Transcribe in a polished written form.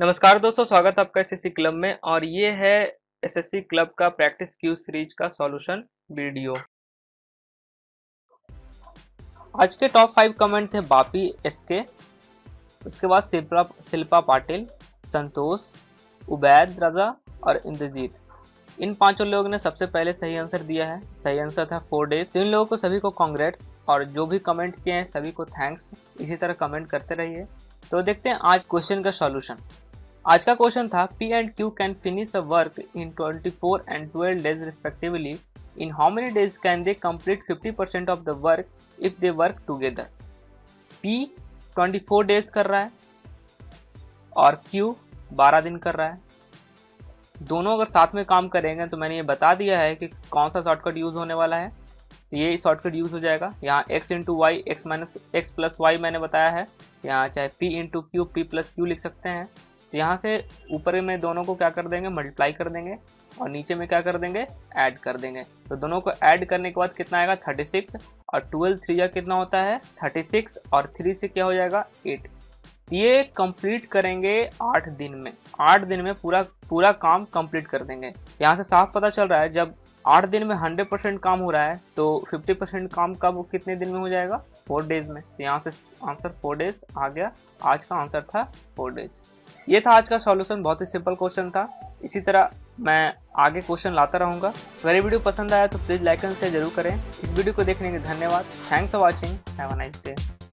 नमस्कार दोस्तों, स्वागत है आपका एसएससी क्लब में। और ये है एसएससी क्लब का प्रैक्टिस क्यूज सीरीज का सॉल्यूशन वीडियो। आज के टॉप 5 कमेंट थे बापी एसके, उसके बाद शिल्पा पाटिल, संतोष, उबैद रजा और इंद्रजीत। इन पांचों लोगों ने सबसे पहले सही आंसर दिया है। सही आंसर था 4 डेज। इन लोगों को सभी को कांग्रेट्स और जो भी कमेंट किए हैं सभी को थैंक्स। इसी तरह कमेंट करते रहिए। तो देखते हैं आज क्वेश्चन का सॉल्यूशन। आज का क्वेश्चन था P and Q can finish a work in 24 and 12 days respectively. In how many days can they complete 50% of the work if they work together. P 24 days कर रहा है और क्यू 12 दिन कर रहा है। दोनों अगर साथ में काम करेंगे तो मैंने ये बता दिया है कि कौन सा शॉर्टकट यूज़ होने वाला है। ये शॉर्टकट यूज़ हो जाएगा। यहाँ x into y, x plus y मैंने बताया है। यहाँ चाहे p into q, p plus q लिख सकते हैं। तो यहाँ से ऊपर में दोनों को क्या कर देंगे, मल्टीप्लाई कर देंगे और नीचे में क्या कर देंगे, ऐड कर देंगे। तो दोनों को ऐड करने के बाद कितना आएगा, 36। और 12 3 या कितना होता है, 36 और 3 से क्या हो जाएगा, 8। ये कंप्लीट करेंगे 8 दिन में। 8 दिन में पूरा काम कंप्लीट कर देंगे। यहाँ से साफ पता चल रहा है जब 8 दिन में 100% काम हो रहा है तो 50% काम कब, कितने दिन में हो जाएगा, 4 डेज में। तो यहाँ से आंसर 4 डेज आ गया। आज का आंसर था 4 डेज। ये था आज का सॉल्यूशन। बहुत ही सिंपल क्वेश्चन था। इसी तरह मैं आगे क्वेश्चन लाता रहूँगा। अगर ये वीडियो पसंद आया तो प्लीज़ लाइक एंड शेयर जरूर करें। इस वीडियो को देखने के लिए धन्यवाद। Thanks for watching. Have a nice day.